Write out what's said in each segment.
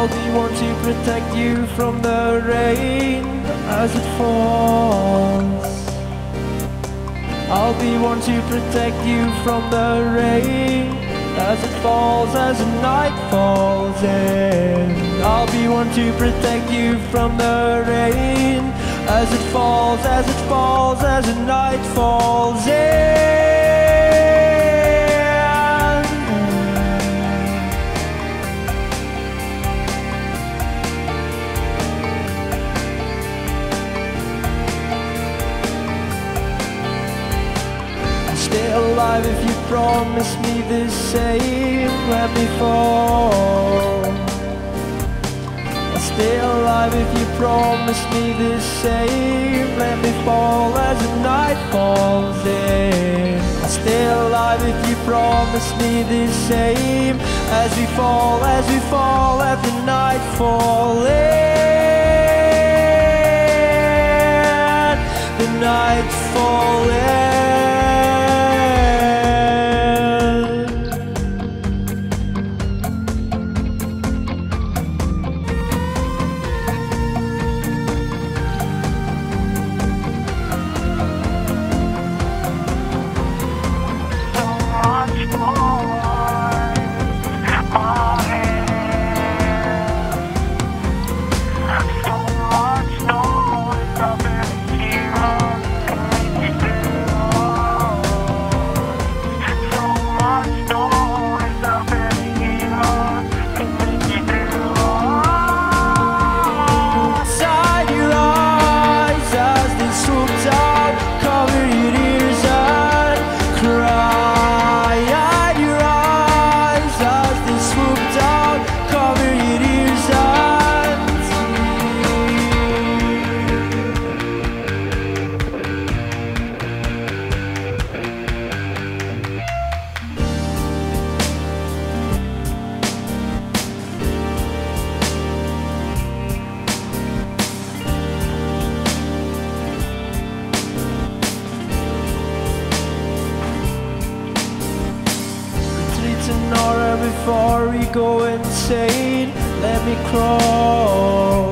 I'll be one to protect you from the rain as it falls. I'll be one to protect you from the rain as it falls, as night falls in. I'll be one to protect you from the rain as it falls, as it falls, as night falls in. Stay alive if you promise me the same as before. I'll stay alive if you promise me the same. Let me fall as the night falls in. I'll stay alive if you promise me the same. As we fall, as the night falls in. The night falls in. Before we go insane, let me crawl.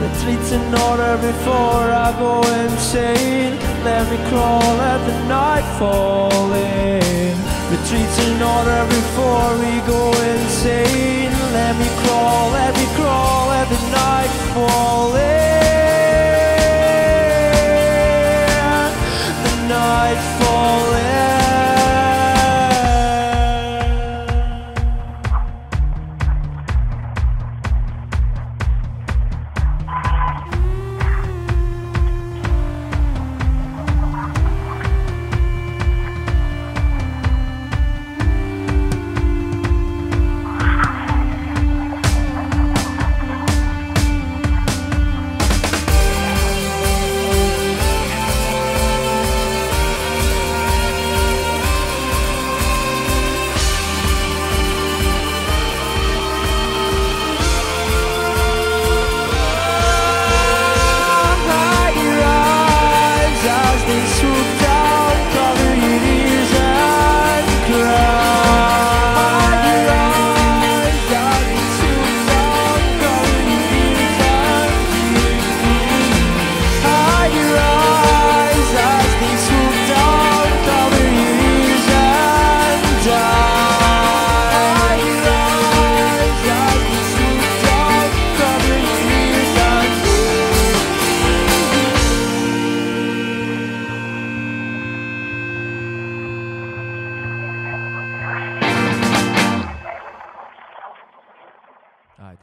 Retreat in order before I go insane. Let me crawl at the night falling. Retreat in order before we go insane. Let me crawl, let me crawl at the night falling. The night falling.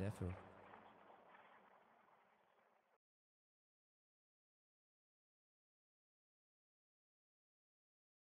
Definitely.